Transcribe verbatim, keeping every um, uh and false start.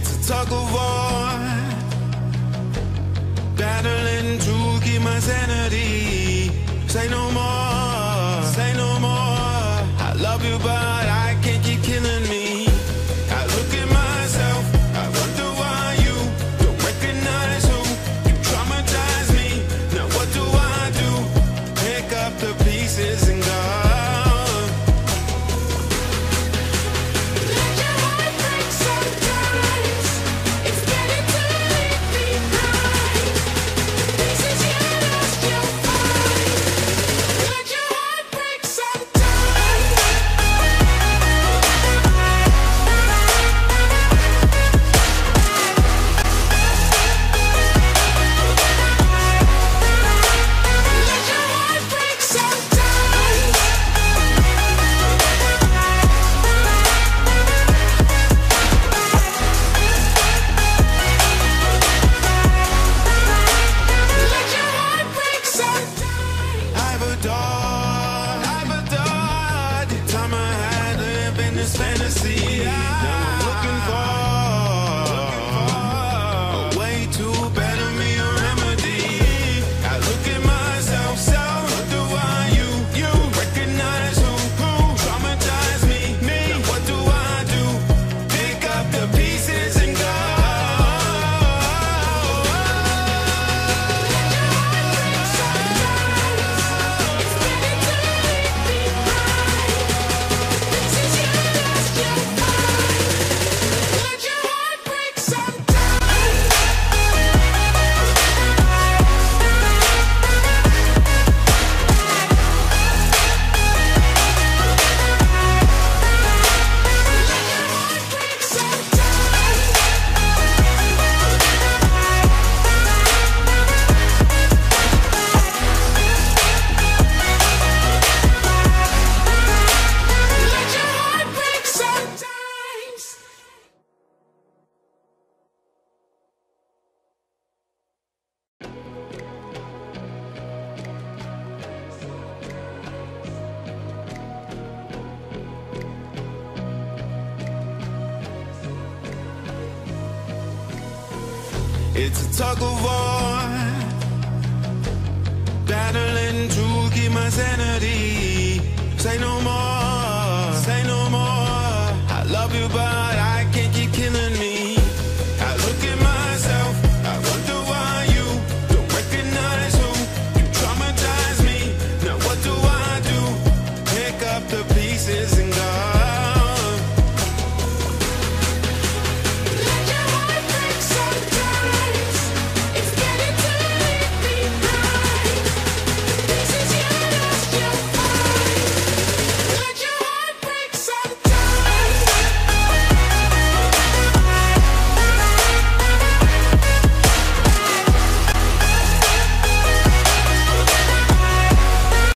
It's a tug of war, battling to keep my sanity. Say no more, say no more. I love you, but I can't keep killing me. I look at myself, I wonder why you don't recognize who you traumatize me. Now what do I do? Pick up the pieces and go. Fantasy, yeah. Now I'm looking for, looking for a way to better me, a remedy. I look at myself, so what do I, you, you recognize who, who traumatized me, me. Now what do I do? Pick up the pieces and go. It's a tug of war, battling to keep my sanity. Say no more.